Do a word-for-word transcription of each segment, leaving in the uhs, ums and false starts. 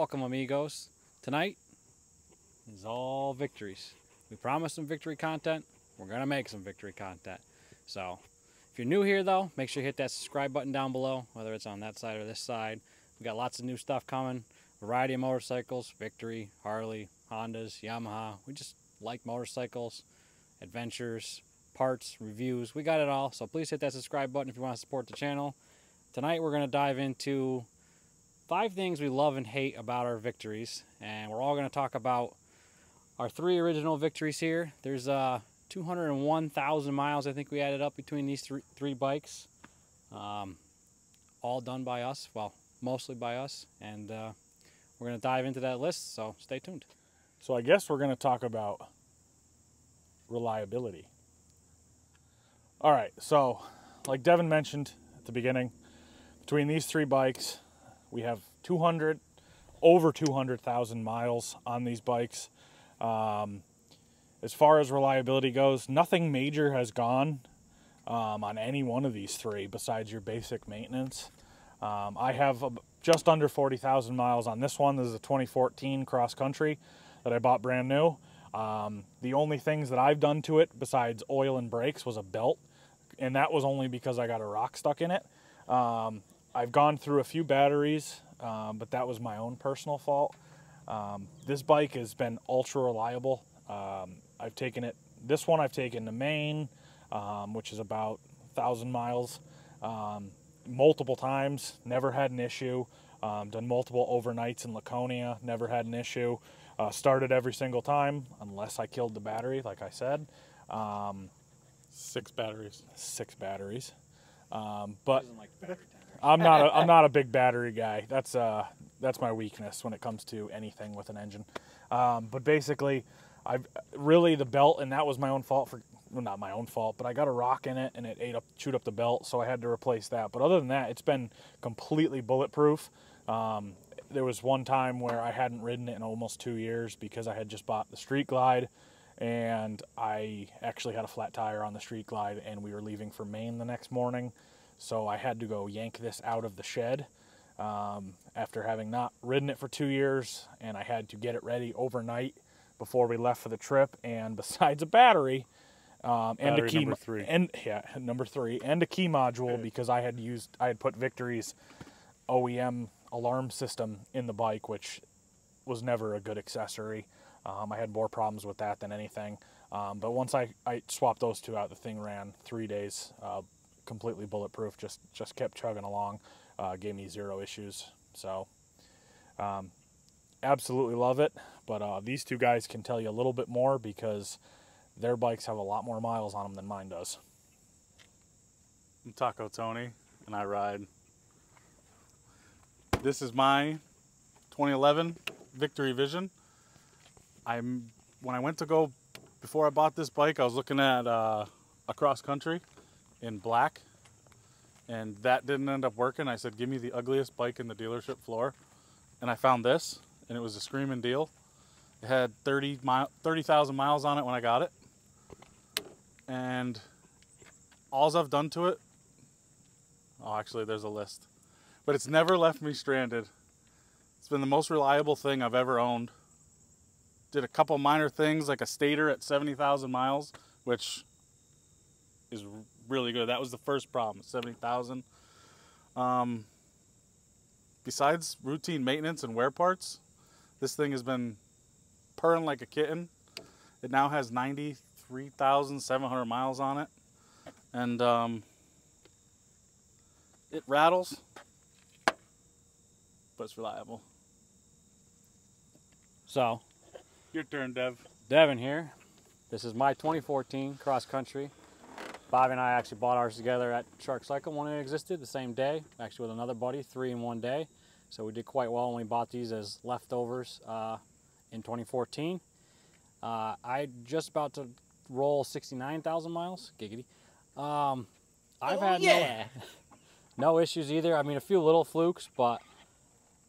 Welcome, amigos. Tonight is all victories. We promised some victory content. We're going to make some victory content. So if you're new here, though, make sure you hit that subscribe button down below, whether it's on that side or this side. We've got lots of new stuff coming. Variety of motorcycles, Victory, Harley, Hondas, Yamaha. We just like motorcycles, adventures, parts, reviews. We got it all. So please hit that subscribe button if you want to support the channel. Tonight we're going to dive into five things we love and hate about our victories, and we're all going to talk about our three original victories here. There's uh, two hundred one thousand miles I think we added up between these th three bikes, um, all done by us, well, mostly by us, and uh, we're going to dive into that list, so stay tuned. So I guess we're going to talk about reliability. All right, so like Devin mentioned at the beginning, between these three bikes, we have two hundred, over two hundred thousand miles on these bikes. Um, as far as reliability goes, nothing major has gone um, on any one of these three besides your basic maintenance. Um, I have a, just under forty thousand miles on this one. This is a twenty fourteen Cross Country that I bought brand new. Um, the only things that I've done to it besides oil and brakes was a belt, and that was only because I got a rock stuck in it. Um, I've gone through a few batteries, um, but that was my own personal fault. Um, this bike has been ultra reliable. Um, I've taken it, this one I've taken to Maine, um, which is about one thousand miles, um, multiple times, never had an issue. Um, done multiple overnights in Laconia, never had an issue. Uh, started every single time, unless I killed the battery, like I said. Um, six batteries. Six batteries. Um, but... I'm not a, I'm not a big battery guy. That's uh that's my weakness when it comes to anything with an engine. Um, but basically, I've really the belt, and that was my own fault for well, not my own fault, but I got a rock in it and it ate up, chewed up the belt, so I had to replace that. But other than that, it's been completely bulletproof. Um, there was one time where I hadn't ridden it in almost two years because I had just bought the Street Glide, and I actually had a flat tire on the Street Glide, and we were leaving for Maine the next morning. So I had to go yank this out of the shed um, after having not ridden it for two years, and I had to get it ready overnight before we left for the trip. And besides a battery, um, battery and a key number three, and yeah, number three, and a key module okay. because I had used, I had put Victory's O E M alarm system in the bike, which was never a good accessory. Um, I had more problems with that than anything. Um, but once I, I swapped those two out, the thing ran three days. Uh, completely bulletproof, just just kept chugging along, uh, gave me zero issues. So um, absolutely love it, but uh, these two guys can tell you a little bit more because their bikes have a lot more miles on them than mine does. I'm Taco Tony, and I ride. This is my twenty eleven Victory Vision. I'm when I went to go, before I bought this bike, I was looking at uh, a Cross Country in black, and that didn't end up working. I said, give me the ugliest bike in the dealership floor, and I found this, and it was a screaming deal. It had thirty thousand miles on it when I got it, and alls I've done to it, oh, actually, there's a list, but it's never left me stranded. It's been the most reliable thing I've ever owned. Did a couple minor things, like a stator at seventy thousand miles, which is really good. That was the first problem, seventy thousand. Um, besides routine maintenance and wear parts, this thing has been purring like a kitten. It now has ninety-three thousand seven hundred miles on it, and um, it rattles, but it's reliable. So, your turn, Dev. Devin here. This is my twenty fourteen Cross Country. Bobby and I actually bought ours together at Shark Cycle when it existed, the same day, actually with another buddy, three in one day. So we did quite well when we bought these as leftovers uh, in twenty fourteen. Uh, I just about to roll sixty-nine thousand miles, giggity. Um, I've oh, had yeah. no, no issues either. I mean, a few little flukes, but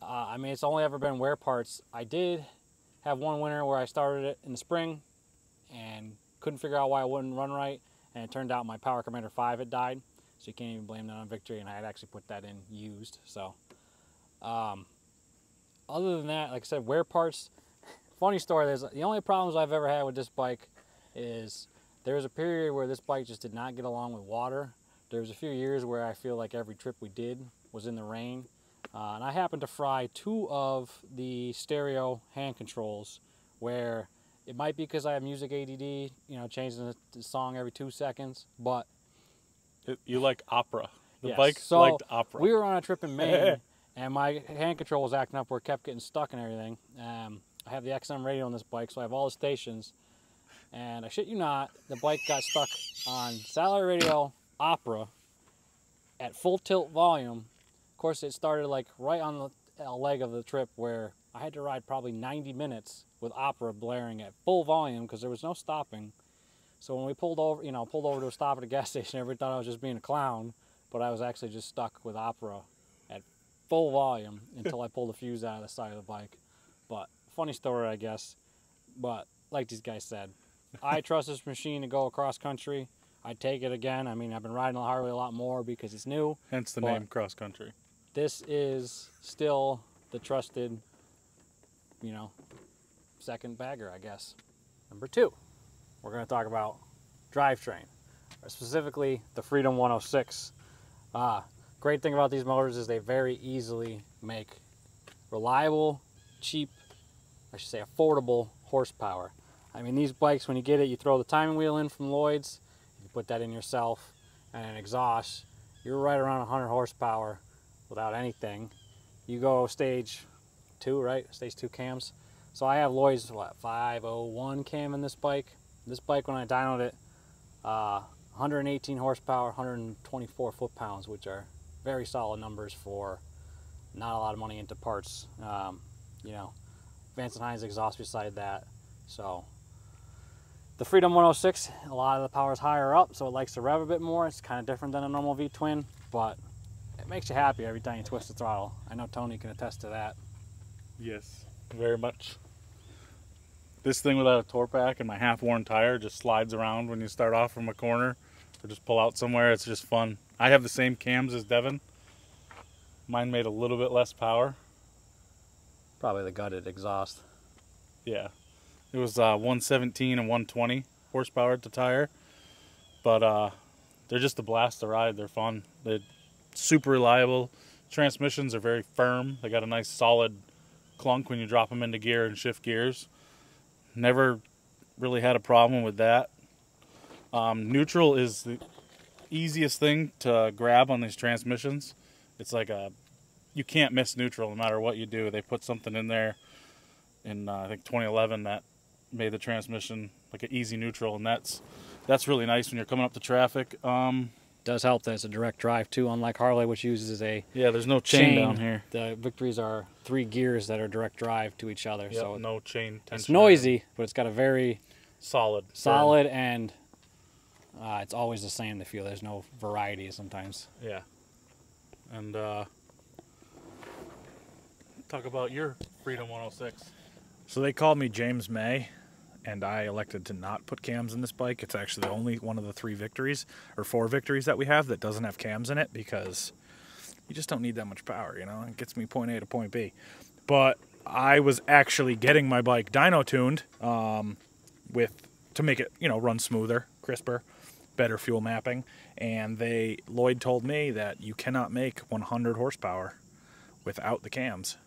uh, I mean, it's only ever been wear parts. I did have one winter where I started it in the spring and couldn't figure out why it wouldn't run right. And it turned out my Power Commander five had died, so you can't even blame that on Victory, and I had actually put that in used. So, um, other than that, like I said, wear parts. Funny story, there's the only problems I've ever had with this bike is there was a period where this bike just did not get along with water. There was a few years where I feel like every trip we did was in the rain. Uh, and I happened to fry two of the stereo hand controls where it might be because I have music A D D, you know, changing the song every two seconds, but... You like opera. The yes. bike so liked opera. We were on a trip in Maine, and my hand control was acting up where it kept getting stuck and everything. Um, I have the X M radio on this bike, so I have all the stations. And I shit you not, the bike got stuck on satellite radio opera at full tilt volume. Of course, it started like right on the leg of the trip where I had to ride probably ninety minutes with opera blaring at full volume because there was no stopping. So when we pulled over, you know, pulled over to a stop at a gas station, everybody thought I was just being a clown, but I was actually just stuck with opera at full volume until I pulled the fuse out of the side of the bike. But funny story, I guess. But like these guys said, I trust this machine to go across country. I take it again. I mean, I've been riding the highway a lot more because it's new. Hence the name Cross Country. This is still the trusted, you know, second bagger, I guess. Number two. We're going to talk about drivetrain, specifically the Freedom one oh six. Uh, great thing about these motors is they very easily make reliable, cheap, I should say affordable horsepower. I mean, these bikes, when you get it, you throw the timing wheel in from Lloyd's, you put that in yourself, and an exhaust, you're right around one hundred horsepower without anything. You go stage two, right? Stage two cams. So I have Lloyd's, what, five oh one cam in this bike. This bike, when I dynoed it, uh, one hundred eighteen horsepower, one hundred twenty-four foot-pounds, which are very solid numbers for not a lot of money into parts. Um, you know, Vance and Hines exhaust beside that. So the Freedom one oh six, a lot of the power is higher up, so it likes to rev a bit more. It's kind of different than a normal V-twin, but it makes you happy every time you twist the throttle. I know Tony can attest to that. Yes, very much. This thing without a torque pack and my half-worn tire just slides around when you start off from a corner or just pull out somewhere. It's just fun. I have the same cams as Devin. Mine made a little bit less power. Probably the gutted exhaust. Yeah. It was uh, one seventeen and one twenty horsepower at the tire. But uh, they're just a blast to ride. They're fun. They're super reliable. Transmissions are very firm. They got a nice solid clunk when you drop them into gear and shift gears. Never really had a problem with that. Um, neutral is the easiest thing to grab on these transmissions. It's like a, you can't miss neutral no matter what you do. They put something in there in uh, I think twenty eleven that made the transmission like an easy neutral, and that's that's really nice when you're coming up to traffic. Um, does help that it's a direct drive too, unlike Harley, which uses a yeah. There's no chain, chain down here. The Victories are three gears that are direct drive to each other, yep, so no chain tension. It's noisy, but it's got a very solid, solid, firm. and uh, it's always the same. The feel there's no variety sometimes. Yeah, and uh, talk about your Freedom one oh six. So they called me James May, and I elected to not put cams in this bike. It's actually the only one of the three Victories, or four Victories that we have that doesn't have cams in it, because you just don't need that much power, you know? It gets me point A to point B. But I was actually getting my bike dyno-tuned um, with to make it, you know, run smoother, crisper, better fuel mapping. And they Lloyd told me that you cannot make one hundred horsepower without the cams.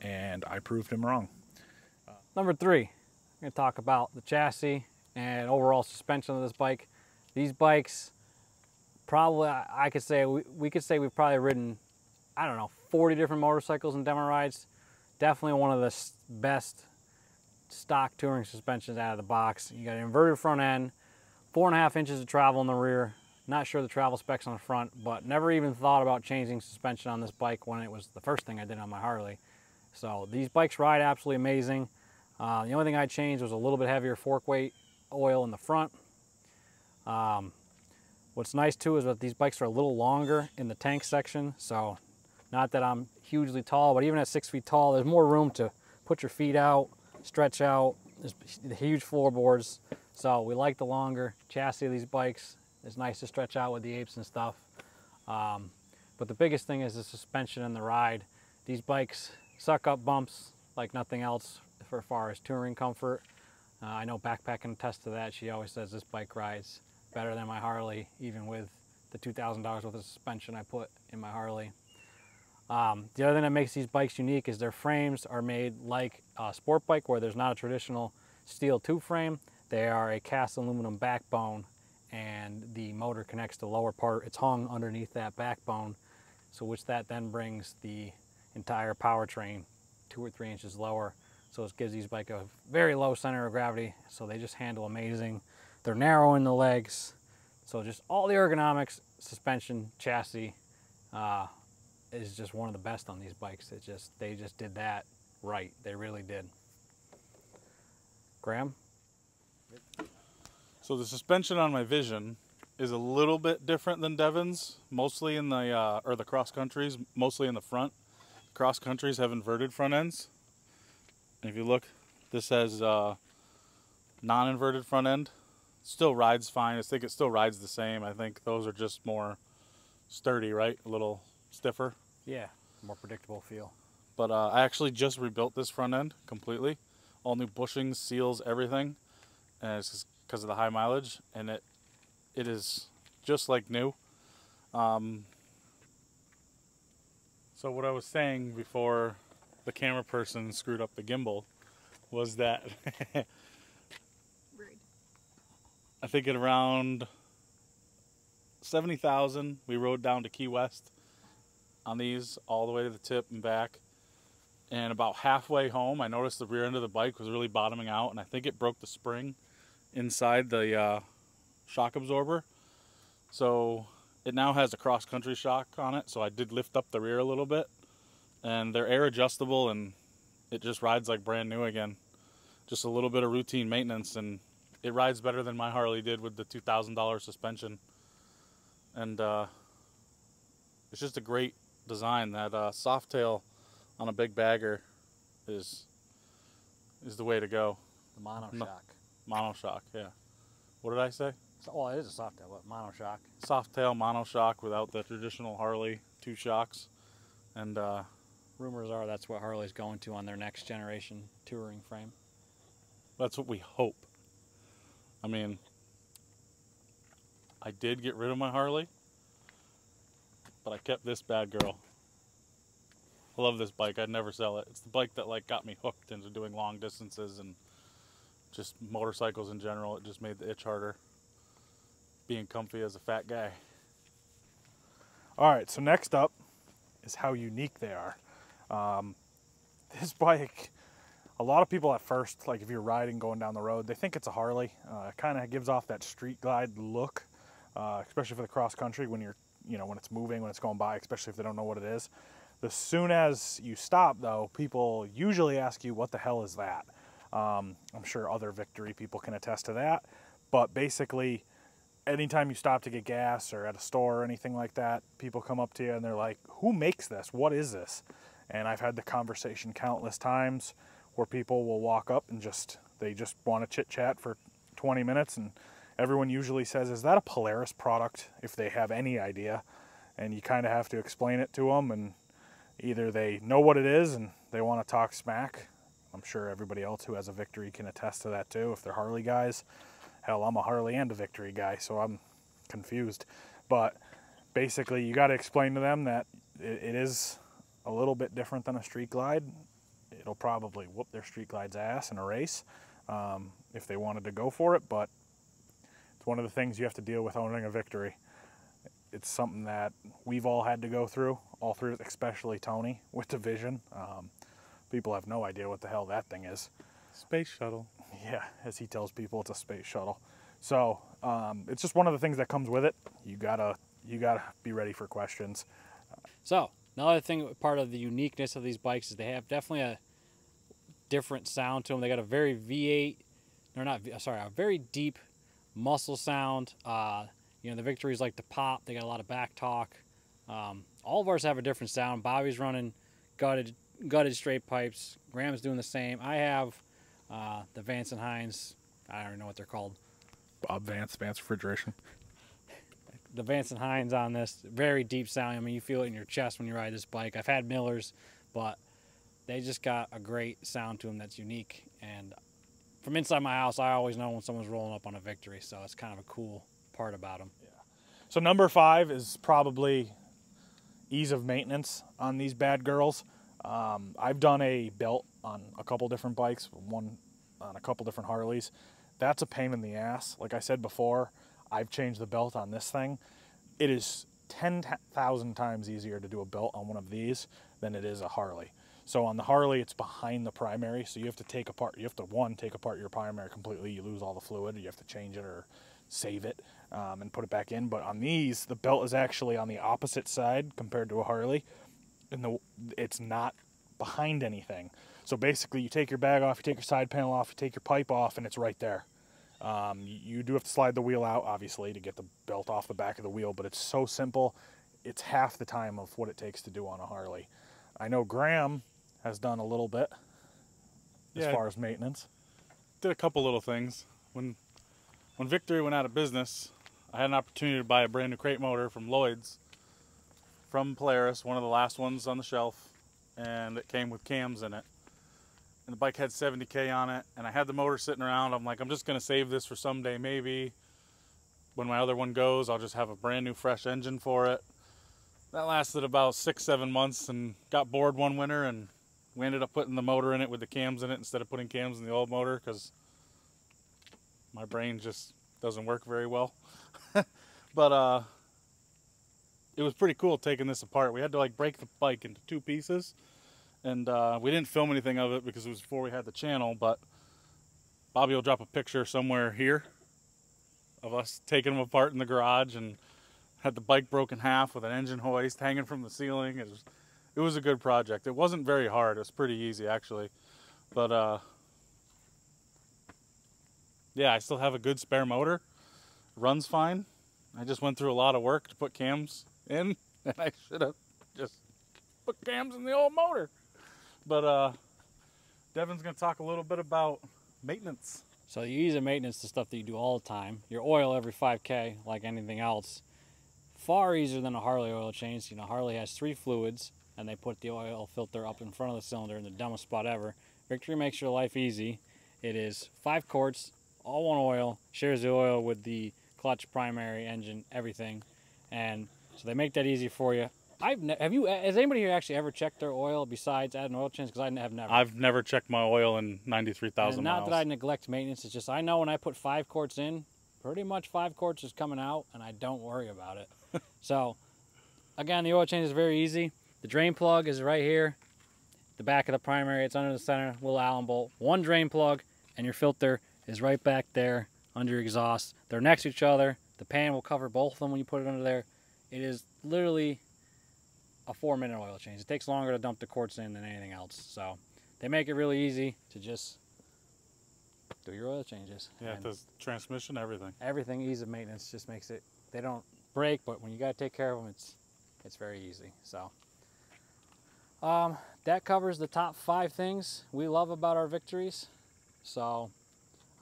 And I proved him wrong. Number three. We're going to talk about the chassis and overall suspension of this bike. These bikes, probably, I could say, we, we could say we've probably ridden, I don't know, forty different motorcycles and demo rides. Definitely one of the best stock touring suspensions out of the box. You got an inverted front end, four and a half inches of travel in the rear. Not sure the travel specs on the front, but never even thought about changing suspension on this bike when it was the first thing I did on my Harley. So these bikes ride absolutely amazing. Uh, the only thing I changed was a little bit heavier fork weight oil in the front. Um, what's nice too is that these bikes are a little longer in the tank section. So not that I'm hugely tall, but even at six feet tall, there's more room to put your feet out, stretch out. There's the huge floorboards. So we like the longer chassis of these bikes. It's nice to stretch out with the apes and stuff. Um, but the biggest thing is the suspension and the ride. These bikes suck up bumps like nothing else for far as touring comfort. Uh, I know Backpack can attest to that. She always says this bike rides better than my Harley, even with the two thousand dollars worth of suspension I put in my Harley. Um, the other thing that makes these bikes unique is their frames are made like a sport bike, where there's not a traditional steel tube frame. They are a cast aluminum backbone, and the motor connects to the lower part. It's hung underneath that backbone, so which that then brings the entire powertrain two or three inches lower. So it gives these bikes a very low center of gravity, so they just handle amazing. They're narrow in the legs, so just all the ergonomics, suspension, chassis, uh, is just one of the best on these bikes. It just, they just did that right. They really did. Graham? So the suspension on my Vision is a little bit different than Devin's, mostly in the, uh, or the Cross Countries, mostly in the front. Cross Countries have inverted front ends. And if you look, this has uh, non-inverted front end. Still rides fine. I think it still rides the same. I think those are just more sturdy, right? A little stiffer. Yeah, more predictable feel. But uh, I actually just rebuilt this front end completely. All new bushings, seals, everything. And it's just because of the high mileage, and it it is just like new. Um, so what I was saying before the camera person screwed up the gimbal was that I think at around seventy thousand we rode down to Key West on these all the way to the tip and back, and about halfway home I noticed the rear end of the bike was really bottoming out, and I think it broke the spring inside the uh, shock absorber. So it now has a cross-country shock on it, so I did lift up the rear a little bit, and they're air adjustable, and it just rides like brand new again. Just a little bit of routine maintenance, and it rides better than my Harley did with the two thousand dollar suspension. And uh, it's just a great design. That uh, soft tail on a big bagger is is the way to go. The monoshock. No, monoshock, yeah. What did I say? So, well, it is a soft tail, but monoshock. Soft tail, monoshock without the traditional Harley, two shocks. And uh, rumors are that's what Harley's going to on their next generation touring frame. That's what we hope. I mean, I did get rid of my Harley, but I kept this bad girl. I love this bike. I'd never sell it. It's the bike that like got me hooked into doing long distances and just motorcycles in general. It just made the itch harder, being comfy as a fat guy. All right, so next up is how unique they are. Um, this bike, a lot of people at first, like if you're riding going down the road, they think it's a Harley. Uh, it kind of gives off that Street Glide look, uh, especially for the cross country when you're, you know, when it's moving, when it's going by, especially if they don't know what it is. As soon as you stop though, people usually ask you, what the hell is that? Um, I'm sure other Victory people can attest to that, but basically, anytime you stop to get gas or at a store or anything like that, people come up to you and they're like, who makes this? What is this? And I've had the conversation countless times where people will walk up and just, they just want to chit chat for twenty minutes. And everyone usually says, is that a Polaris product? If they have any idea. And you kind of have to explain it to them, and either they know what it is and they want to talk smack. I'm sure everybody else who has a Victory can attest to that too, if they're Harley guys. Hell, I'm a Harley and a Victory guy, so I'm confused. But basically, you got to explain to them that it, it is a little bit different than a Street Glide. It'll probably whoop their Street Glide's ass in a race um, if they wanted to go for it, but it's one of the things you have to deal with owning a Victory. It's something that we've all had to go through, all through, especially Tony with the Vision. Um, people have no idea what the hell that thing is. Space shuttle. Yeah, as he tells people, it's a space shuttle. So um, it's just one of the things that comes with it. You gotta, you gotta be ready for questions. So another thing, part of the uniqueness of these bikes is they have definitely a different sound to them. They got a very V eight, they're not, sorry, a very deep muscle sound. Uh, you know, the Victories like to pop. They got a lot of back talk. Um, all of ours have a different sound. Bobby's running gutted, gutted straight pipes. Graham's doing the same. I have. Uh, the Vance and Hines, I don't know what they're called. Bob Vance, Vance Refrigeration. The Vance and Hines on this, very deep sound. I mean, you feel it in your chest when you ride this bike. I've had Millers, but they just got a great sound to them that's unique. And from inside my house, I always know when someone's rolling up on a Victory, so it's kind of a cool part about them. Yeah. So number five is probably ease of maintenance on these bad girls. Um, I've done a belt on a couple different bikes, one on a couple different Harleys. That's a pain in the ass. Like I said before, I've changed the belt on this thing. It is ten thousand times easier to do a belt on one of these than it is a Harley. So on the Harley, it's behind the primary, so you have to take apart, you have to, one, take apart your primary completely, you lose all the fluid, or you have to change it or save it um, and put it back in. But on these, the belt is actually on the opposite side compared to a Harley, and the, it's not behind anything. So basically, you take your bag off, you take your side panel off, you take your pipe off, and it's right there. Um, you do have to slide the wheel out, obviously, to get the belt off the back of the wheel, but it's so simple. It's half the time of what it takes to do on a Harley. I know Graham has done a little bit as yeah, far as maintenance. Did a couple little things. When when Victory went out of business, I had an opportunity to buy a brand new crate motor from Lloyd's, from Polaris, one of the last ones on the shelf, and it came with cams in it. And the bike had seventy K on it, and I had the motor sitting around. I'm like, I'm just going to save this for someday, maybe. When my other one goes, I'll just have a brand new fresh engine for it. That lasted about six, seven months, and got bored one winter, and we ended up putting the motor in it with the cams in it instead of putting cams in the old motor because my brain just doesn't work very well. But uh, it was pretty cool taking this apart. We had to like break the bike into two pieces, and uh, we didn't film anything of it because it was before we had the channel, but Bobby will drop a picture somewhere here of us taking them apart in the garage, and had the bike broken half with an engine hoist hanging from the ceiling. It was, it was a good project. It wasn't very hard. It was pretty easy, actually. But, uh, yeah, I still have a good spare motor. Runs fine. I just went through a lot of work to put cams in, and I should have just put cams in the old motor. But uh, Devin's going to talk a little bit about maintenance. So you use the maintenance to stuff that you do all the time. Your oil every five K, like anything else. Far easier than a Harley oil change. You know, Harley has three fluids, and they put the oil filter up in front of the cylinder in the dumbest spot ever. Victory makes your life easy. It is five quarts, all one oil, shares the oil with the clutch, primary, engine, everything. And so they make that easy for you. I've have you has anybody here actually ever checked their oil besides at an oil change? Because I have never. I've never checked my oil in ninety-three thousand miles. Not that I neglect maintenance. It's just I know when I put five quarts in, pretty much five quarts is coming out, and I don't worry about it. So, again, the oil change is very easy. The drain plug is right here, the back of the primary. It's under the center, little Allen bolt. One drain plug, and your filter is right back there under your exhaust. They're next to each other. The pan will cover both of them when you put it under there. It is literally a four-minute oil change. It takes longer to dump the quarts in than anything else. So, they make it really easy to just do your oil changes. Yeah, the transmission, everything. Everything, ease of maintenance just makes it, they don't break, but when you got to take care of them, it's it's very easy. So um, that covers the top five things we love about our Victories. So,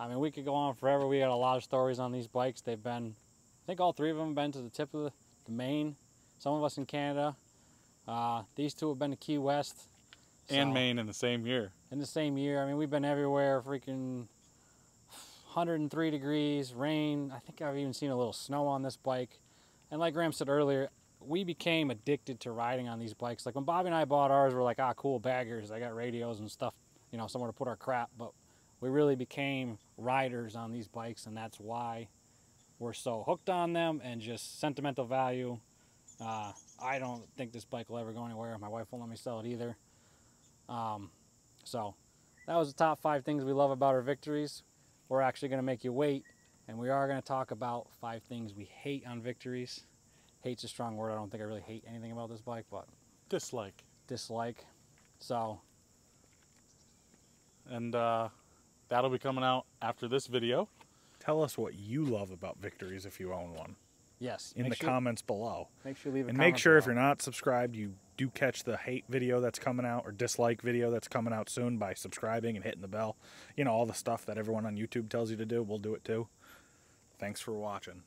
I mean, we could go on forever. We got a lot of stories on these bikes. They've been, I think all three of them have been to the tip of the, the Maine. Some of us in Canada. Uh, these two have been to Key West. So, and Maine in the same year. In the same year. I mean, we've been everywhere, freaking one hundred three degrees, rain. I think I've even seen a little snow on this bike. And like Graham said earlier, we became addicted to riding on these bikes. Like when Bobby and I bought ours, we're like, ah, cool, baggers. I got radios and stuff, you know, somewhere to put our crap. But we really became riders on these bikes, and that's why we're so hooked on them and just sentimental value. Uh, I don't think this bike will ever go anywhere. My wife won't let me sell it either. Um, so that was the top five things we love about our Victories. We're actually going to make you wait, and we are going to talk about five things we hate on Victories. Hate's a strong word. I don't think I really hate anything about this bike, but dislike. Dislike. So, and uh, that'll be coming out after this video. Tell us what you love about Victories if you own one. Yes. In the sure, comments below. Make sure you leave a and comment. And make sure below. If you're not subscribed, you do catch the hate video that's coming out or dislike video that's coming out soon by subscribing and hitting the bell. You know, all the stuff that everyone on YouTube tells you to do, we'll do it too. Thanks for watching.